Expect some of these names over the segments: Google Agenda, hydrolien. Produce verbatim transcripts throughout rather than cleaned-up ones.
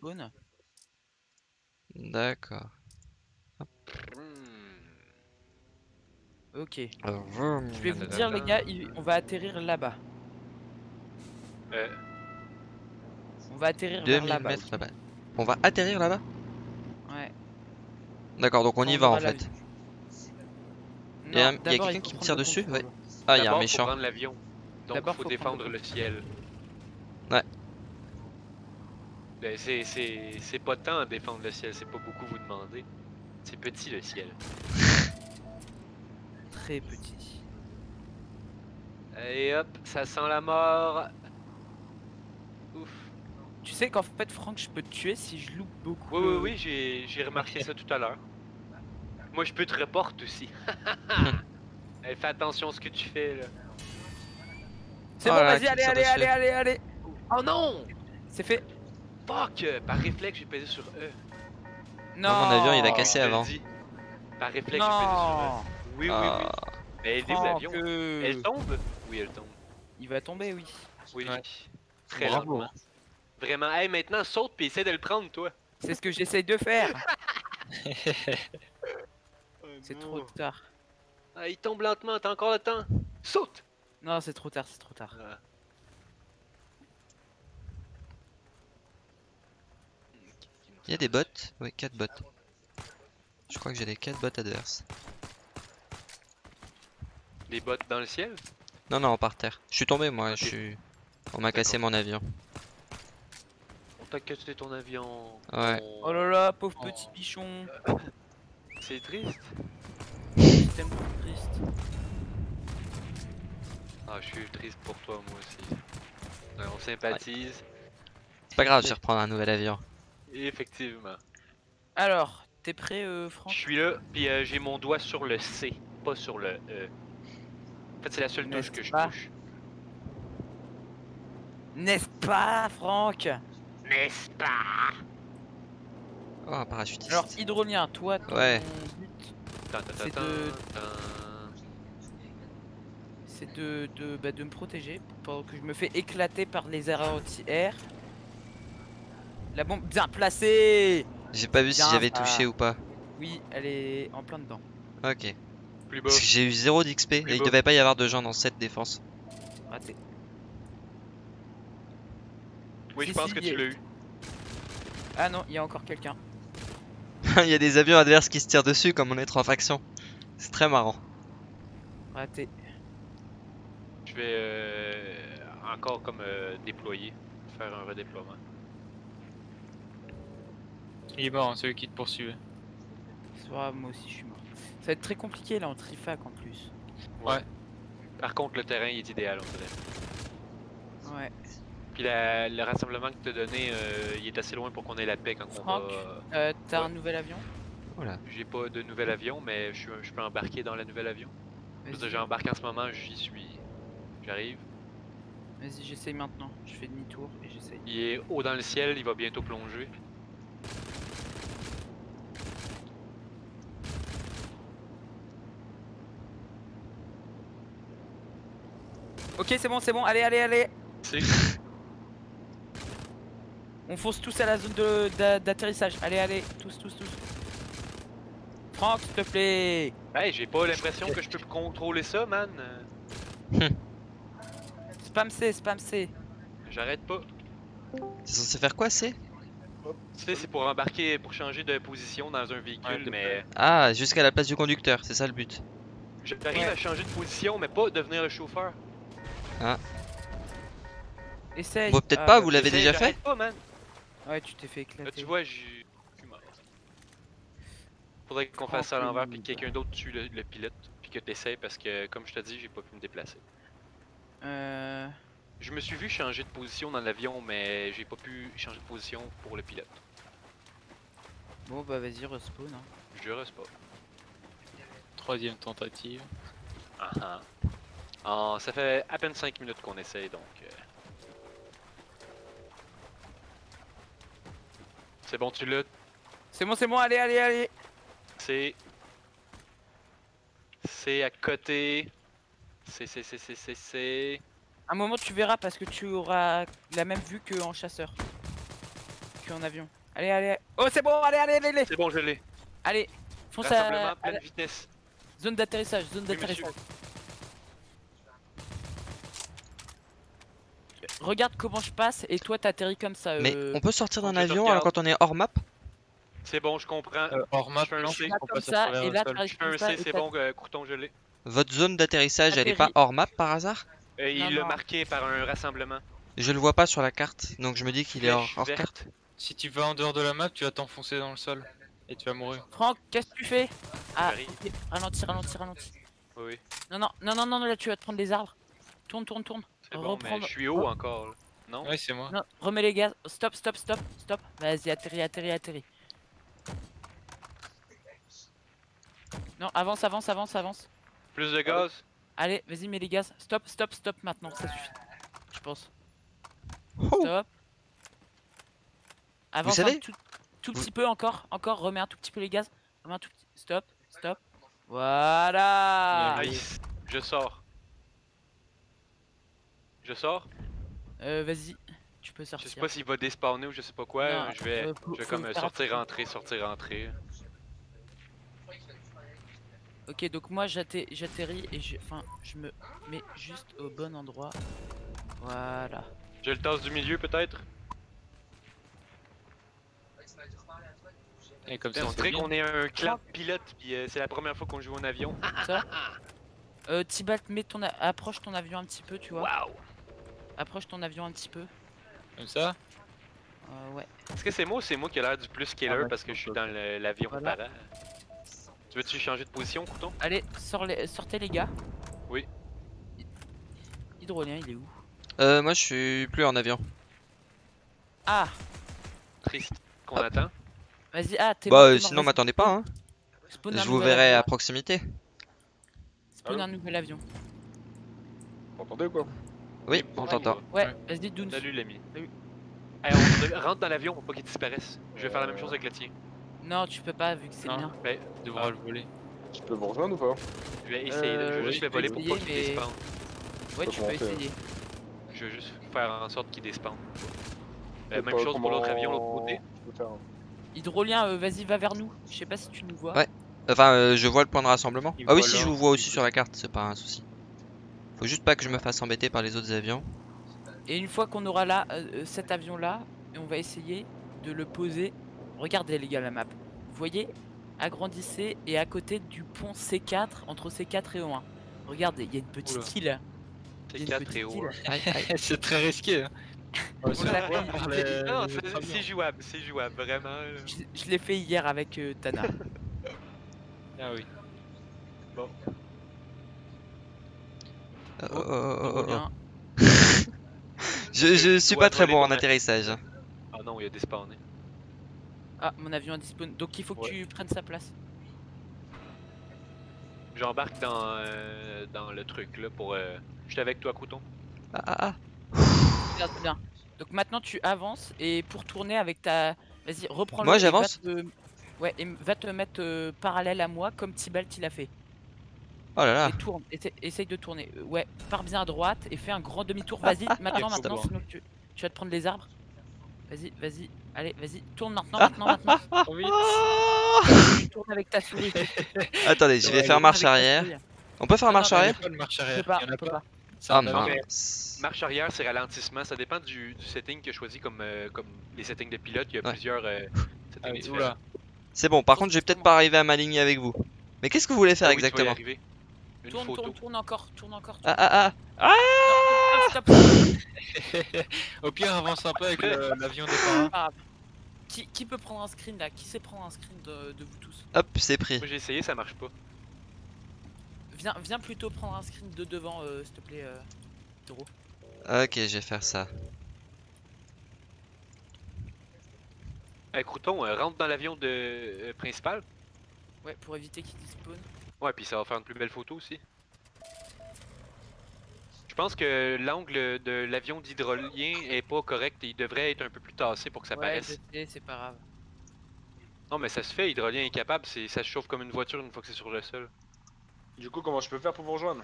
jaune. D'accord. Ok. Alors, vroom, je vais vous dire, les gars, il... on va atterrir là-bas. Euh... On va atterrir là-bas. Là on va atterrir là-bas. Ouais. D'accord, donc on, on y va, va en fait. Il y a, a quelqu'un qui me tire dessus, ouais. Ah, il y a un méchant. Faut prendre l'avion. Donc il faut, faut défendre le, le ciel. Ouais. Ben, c'est pas tant à défendre le ciel, c'est pas beaucoup vous demander. C'est petit le ciel. Très petit. Et hop, ça sent la mort. Ouf. Tu sais qu'en fait, Franck, je peux te tuer si je loupe beaucoup. Oui, oui, oui, j'ai remarqué ça tout à l'heure. Moi, je peux te reporter aussi. Hey, fais attention à ce que tu fais là. C'est oh bon, vas-y, allez, allez, allez, allez, allez. Oh non! C'est fait. Fuck! Par réflexe, j'ai pesé sur E. Non, non, mon avion, il a cassé avant. Dit. Par réflexe, j'ai pesé sur E. Oui, oui, oui. Oh. Mais elle est l'avion. Que... Elle tombe? Oui, elle tombe. Il va tomber, oui. Oui, ouais. Très Bravo. Lentement. Vraiment, hey, maintenant, saute puis essaie de le prendre, toi. C'est ce que j'essaye de faire. C'est trop tard. Ah, il tombe lentement, t'as encore le temps. Saute! Non, c'est trop tard, c'est trop tard. Ah. Il y a des bots? Oui, quatre bots. Je crois que j'ai les quatre bots adverses. Des bots dans le ciel? Non, non, par terre. Je suis tombé, moi, okay. je suis... On m'a cassé mon avion. On t'a cassé ton avion. Ouais. On... Oh là là, pauvre oh. petit bichon. C'est triste. C'est tellement triste. Ah, je suis triste pour toi, moi aussi. Ouais, on sympathise. Ouais. C'est pas grave, je vais reprendre un nouvel avion. Effectivement. Alors, t'es prêt, euh, Franck? Je suis là, puis euh, j'ai mon doigt sur le C, pas sur le E. En fait, c'est la seule touche que je touche. N'est-ce pas, Franck? N'est-ce pas? Oh, un parachutiste. Alors, hydrolien, toi, ton ouais. but, c'est de... C'est de, de, bah, de me protéger, pendant que je me fais éclater par les arrêts anti-air. La bombe bien placée. J'ai pas vu bien, si j'avais touché ah. ou pas. Oui, elle est en plein dedans. Ok. Plus beau. Parce que j'ai eu zéro d'X P et beau. Il devait pas y avoir de gens dans cette défense. Raté. Oui, je pense que tu l'as eu. Ah non, il y a encore quelqu'un. Il y a des avions adverses qui se tirent dessus comme on est trois factions. C'est très marrant. Raté. Je vais euh, encore comme euh, déployer, faire un redéploiement. Il est mort, celui qui te poursuivait. Ah, moi aussi je suis mort. Ça va être très compliqué là en trifac en plus. Ouais. ouais. Par contre le terrain il est idéal en fait. Ouais. Puis la, le rassemblement que t'as donné euh, il est assez loin pour qu'on ait la paix quand Franck, on va... Euh, t'as ouais. un nouvel avion? Voilà. J'ai pas de nouvel avion mais je, je peux embarquer dans le nouvel avion. J'embarque en ce moment, j'y suis. J'arrive. Vas-y j'essaye maintenant, je fais demi-tour et j'essaye. Il est haut dans le ciel, il va bientôt plonger. Ok, c'est bon, c'est bon, allez, allez, allez. On fonce tous à la zone d'atterrissage. Allez, allez, tous, tous, tous. Franck, s'il te plaît. Hey, j'ai pas l'impression que je peux contrôler ça, man. Spam C, spam C. J'arrête pas. C'est censé faire quoi, C? Tu sais, c'est pour embarquer, pour changer de position dans un véhicule, ouais, mais... Ah, jusqu'à la place du conducteur, c'est ça le but. J'arrive ouais. à changer de position, mais pas devenir le chauffeur. Ah. Essaye. Bon, peut-être ah, pas, vous l'avez déjà fait pas, man. Ouais, tu t'es fait éclater. Là, tu vois, je suis mort. Faudrait qu'on fasse ça à l'envers, puis que quelqu'un d'autre tue le, le pilote, puis que t'essayes, parce que, comme je te dis, j'ai pas pu me déplacer. Euh... Je me suis vu changer de position dans l'avion, mais j'ai pas pu changer de position pour le pilote. Bon, bah vas-y, respawn. Hein. Je respawn. Troisième tentative. Ah ah. Oh, ça fait à peine cinq minutes qu'on essaye donc. C'est bon, tu l'as. C'est bon, c'est bon, allez, allez, allez. C'est. C'est à côté. C'est, c'est, c'est, c'est, c'est. Un moment, tu verras parce que tu auras la même vue qu'en chasseur. suis en avion. Allez, allez. Oh, c'est bon, allez, allez, allez. C'est bon, je l'ai. Allez, fonce à la pleine vitesse. Zone d'atterrissage, zone d'atterrissage. Regarde comment je passe et toi t'atterris comme ça. Mais euh... on peut sortir d'un avion alors quand on est hors map? C'est bon, je comprends. Euh, hors map, je fais un C, comme ça, et là, je fais un C, c'est bon, Crouton, je l'ai. Votre zone d'atterrissage, elle est pas hors map par hasard? Et il l'a marqué par un rassemblement. Je le vois pas sur la carte, donc je me dis qu'il est hors, hors carte. Si tu vas en dehors de la map, tu vas t'enfoncer dans le sol et tu vas mourir. Franck, qu'est-ce que tu fais? Ah, okay. Ralentis, ralentis, ralentis. Oui. Non, non, non, non, non, là tu vas te prendre des arbres. Tourne, tourne, tourne. Bon, mais je suis haut encore. Là. Non? Oui, c'est moi. Non, remets les gaz. Stop, stop, stop, stop. Vas-y, atterris, atterris, atterris. Non, avance, avance, avance, avance. Plus de gaz. Allez, vas-y, mets les gaz. Stop, stop, stop maintenant, ça suffit. Je pense. Oh. Stop. Avance un tout, tout petit peu encore, encore, remets un tout petit peu les gaz. Remets un tout petit... Stop, stop. Voilà. Nice. Je sors. Je sors. Euh, vas-y, tu peux sortir. Je sais pas s'il va despawner ou je sais pas quoi. Non, je vais, euh, je vais comme euh, sortir, rentrer, sortir, rentrer. Ok, donc moi j'atterris et je, enfin, je me mets juste au bon endroit. Voilà. J'ai le tasse du milieu peut-être. Et comme ça, on dirait qu'on est un clan pilote. Puis euh, c'est la première fois qu'on joue en avion. Ça. Euh, Tibalt, mets ton, approche ton avion un petit peu, tu vois. Waouh. Approche ton avion un petit peu. Comme ça? Euh, ouais. Est-ce que c'est moi ou c'est moi qui a l'air du plus killer? Ah ouais, parce que je suis dans l'avion voilà. Par là. Tu veux-tu changer de position, Couton? Allez, sort les, sortez les gars. Oui. Hydrolien, il est où? Euh, moi je suis plus en avion. Ah. Triste. Qu'on ah. Attend. Vas-y, ah, t'es bah, bon, euh, sinon m'attendez pas, hein. Je vous verrai à proximité. Spawn un nouvel avion. Vous m'entendez ou quoi? Oui, on t'entend. Ouais, vas-y, Doun. Salut, l'ami. Salut. Allez, on rentre dans l'avion pour pas qu'il disparaisse. Je vais faire la même chose avec le tien. Non, tu peux pas vu que c'est le mien. Ouais, devra le voler. Tu peux me rejoindre ou pas? Je vais essayer, je vais juste le voler pour pas qu'il despawn. Ouais, tu peux essayer. Je vais juste faire en sorte qu'il despawn. Même chose pour l'autre avion, l'autre côté. Hydrolien, vas-y, va vers nous. Je sais pas si tu nous vois. Ouais. Enfin, euh, je vois le point de rassemblement. Ah oui, si je vous vois aussi sur la carte, c'est pas un souci. Faut juste pas que je me fasse embêter par les autres avions. Et une fois qu'on aura là, euh, cet avion là, on va essayer de le poser. Regardez les gars la map. Vous voyez? Agrandissez et à côté du pont C quatre, entre C quatre et O un. Regardez, il y a une petite Oula. île. C quatre et O un. C'est très risqué. Hein. Ouais, c'est jouable, c'est jouable, vraiment. Je, je l'ai fait hier avec euh, Tana. Ah oui. Bon. Oh, oh, oh, oh, oh. je, je suis pas très bon en atterrissage. Ah non, il y a des spawns. Ah, mon avion a dispawn. Donc il faut que ouais. tu prennes sa place. J'embarque dans, euh, dans le truc là pour. Euh... Je suis avec toi, Crouton. Ah ah ah. Regarde bien. Donc maintenant tu avances et pour tourner avec ta. Vas-y, reprends. Moi j'avance. Ouais, et va te mettre euh, parallèle à moi comme Tibalt il a fait. Oh là là. Et tourne, essaie, essaye de tourner. Ouais, pars bien à droite et fais un grand demi-tour. Vas-y, ah, maintenant, ah, maintenant, sinon tu, tu vas te prendre les arbres. Vas-y, vas-y, allez, vas-y, tourne maintenant, maintenant, maintenant. Ah, oui. Ah, tourne avec ta souris. Attendez, je vais faire marche arrière. On peut faire marche arrière? Marche arrière, marche arrière, c'est ralentissement. Ça dépend du, du setting que je choisis comme, euh, comme les settings de pilote. Il y a ouais. plusieurs euh, settings ah, différents. C'est bon, par contre, je vais peut-être pas arriver à m'aligner avec vous. Mais qu'est-ce que vous voulez faire ah oui, exactement? Une tourne, photo. tourne, tourne encore, tourne encore. Tourne. Ah ah ah, non, ah. Au pire, avance un peu avec l'avion des parents. Ah. Qui, qui peut prendre un screen là? Qui sait prendre un screen de, de vous tous? Hop, c'est pris. Moi j'ai essayé, ça marche pas. Viens, viens plutôt prendre un screen de devant, euh, s'il te plaît, euh, Toro. Ok, je vais faire ça. Hey, Crouton, euh, rentre dans l'avion de euh, principal. Ouais, pour éviter qu'il dispawn. Ouais, puis ça va faire une plus belle photo aussi. Je pense que l'angle de l'avion d'hydrolien est pas correct et il devrait être un peu plus tassé pour que ça ouais, paraisse. Ouais, c'est pas grave. Non, mais ça se fait, hydrolien est capable, c'est, ça se chauffe comme une voiture une fois que c'est sur le sol. Du coup, comment je peux faire pour vous rejoindre?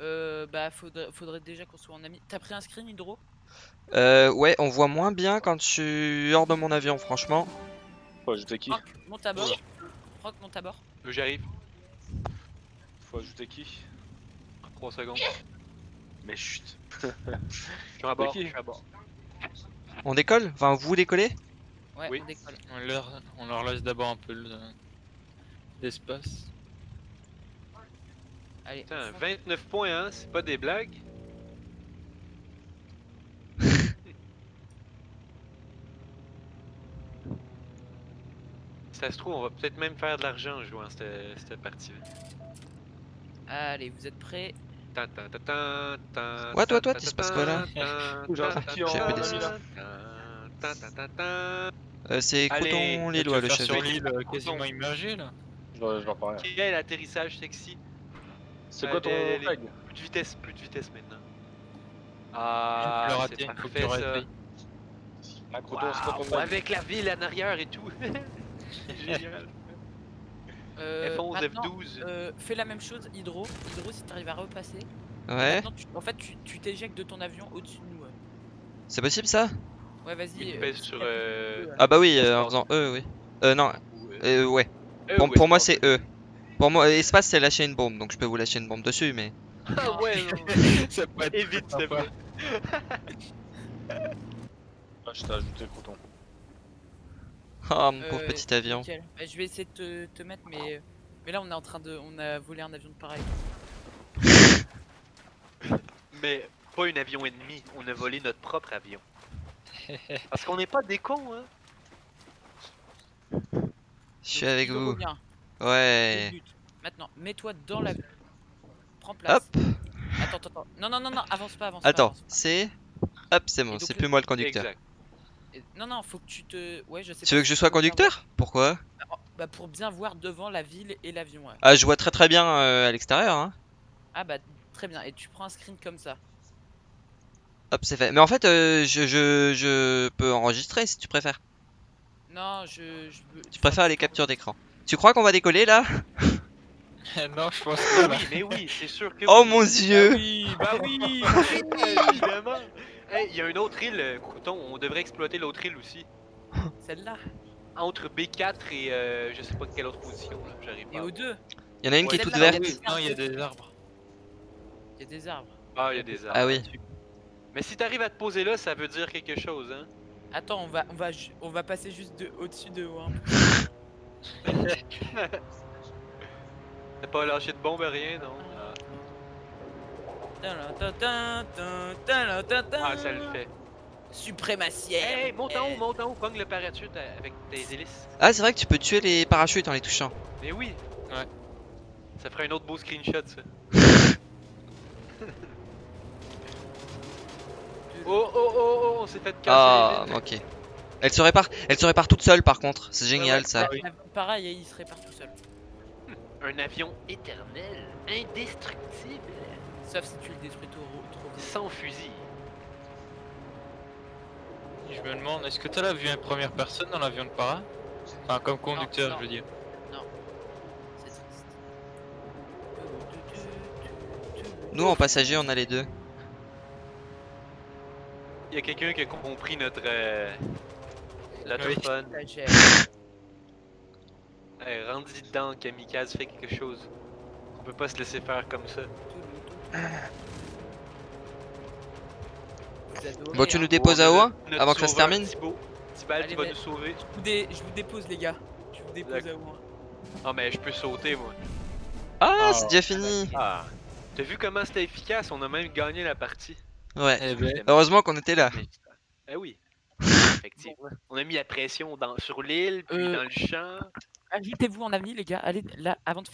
Euh, bah, faudrait, faudrait déjà qu'on soit en ami. T'as pris un screen, Hydro? Euh, ouais, on voit moins bien quand je suis hors de mon avion, franchement. Faut ajouter qui? Rock, monte à bord. Rock, monte à bord. J'arrive. Faut ajouter qui? trois secondes. Mais chut. Je suis à bord. On décolle? Enfin, vous décollez? Ouais, oui. On décolle. On leur, on leur laisse d'abord un peu l'espace. Allez. Putain, vingt-neuf points, hein, c'est pas des blagues. Ça se trouve, on va peut-être même faire de l'argent en jouant cette partie. Allez, vous êtes prêts? Ouais, toi, toi, il se passe quoi là? J'ai un peu des... C'est Coton les doigts, le chef. Sur l'île quasiment immergée là. Je n'en parle rien. Quel atterrissage sexy. C'est quoi ton flag? Plus de vitesse, plus de vitesse maintenant. Ah, c'est parfait ça. Avec la ville en arrière et tout. Génial. Euh, F onze, F douze. Euh, fais la même chose, Hydro. Hydro, si t'arrives à repasser. Ouais. Tu, en fait, tu t'éjectes de ton avion au-dessus de nous. Ouais. C'est possible ça? Ouais, vas-y. Euh, sur. Euh... Ah bah oui, euh, en faisant E, oui. Euh, non. Euh, ouais. Euh, pour, ouais. Pour moi, c'est E. Pour moi, espace, c'est lâcher une bombe. Donc je peux vous lâcher une bombe dessus, mais. Ah ouais. Ça peut être évite, c'est vrai. Ah, je t'ai ajouté le coton. Oh mon euh, pauvre petit avion. Bah, je vais essayer de te, te mettre mais mais là on est en train de on a volé un avion de pareil. Mais pas un avion ennemi, on a volé notre propre avion. Parce qu'on n'est pas des cons hein. Je suis donc, avec vous. Bien. Ouais. Maintenant, mets-toi dans l'avion. Prends place. Hop. Attends, attends, attends. Non non non non, avance pas, avance attends, pas. Attends, c'est hop, c'est bon, c'est plus moi le conducteur. Exact. Non non faut que tu te... Ouais je sais. Tu veux que je sois conducteur? Pourquoi? Bah pour bien voir devant la ville et l'avion ouais. Ah je vois très très bien euh, à l'extérieur hein. Ah bah très bien et tu prends un screen comme ça. Hop c'est fait. Mais en fait euh, je, je, je peux enregistrer si tu préfères. Non je... je veux... Tu préfères les captures d'écran. Tu crois qu'on va décoller là? Non je pense que... Oui mais oui c'est sûr que... Oh oui. Mon dieu. Bah oui, bah oui. Évidemment. Hey, il y a une autre île, Couton, on devrait exploiter l'autre île aussi. Celle-là? Entre B quatre et euh, je sais pas quelle autre position, là, j'arrive pas. Et aux deux? Il y en a une ouais, qui est toute verte. Non, il y a des arbres. Il y a des arbres. Ah, il y a des arbres. Ah oui. Mais si t'arrives à te poser là, ça veut dire quelque chose, hein. Attends, on va on va, on va passer juste de, au-dessus de haut. Hein. T'as pas lâché de bombe, rien, non? Ah ça le fait. Suprémacière. Hey, monte en haut, monte en haut, pogne le parachute avec tes hélices. Ah c'est vrai que tu peux tuer les parachutes en les touchant. Mais oui. Ouais. Ça ferait un autre beau screenshot ça. Oh oh oh oh, on s'est fait casser. Ah ok. Elle se répare, elle se répare toute seule par contre, c'est génial ouais, ouais, ça. Oui. Pareil, il se répare tout seul. Un avion éternel, indestructible. Sauf si tu le détruis trop vite. Sans fusil. Je me demande, est-ce que t'as la vue en première personne dans l'avion de para? Enfin, comme conducteur, non, non. Je veux dire. Non. Nous, en passager, on a les deux. Il y a quelqu'un qui a compris notre... Euh, la téléphone. Oui. Hey, rendu dedans, Kamikaze fait quelque chose. On peut pas se laisser faire comme ça. Bon tu nous déposes à O un avant que ça se termine. Tibal tu vas nous sauver. Je vous dépose les gars. Je vous dépose à O un. Ah mais je peux sauter moi. Ah c'est déjà fini. T'as vu comment c'était efficace, on a même gagné la partie. Ouais. Heureusement qu'on était là. Eh oui. Effectivement. On a mis la pression sur l'île, puis dans le champ. Ajoutez-vous en avenir les gars, allez là avant de